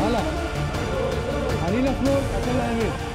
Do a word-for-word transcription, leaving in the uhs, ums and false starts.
הלאה, עלי לפלול, עשה לאמת.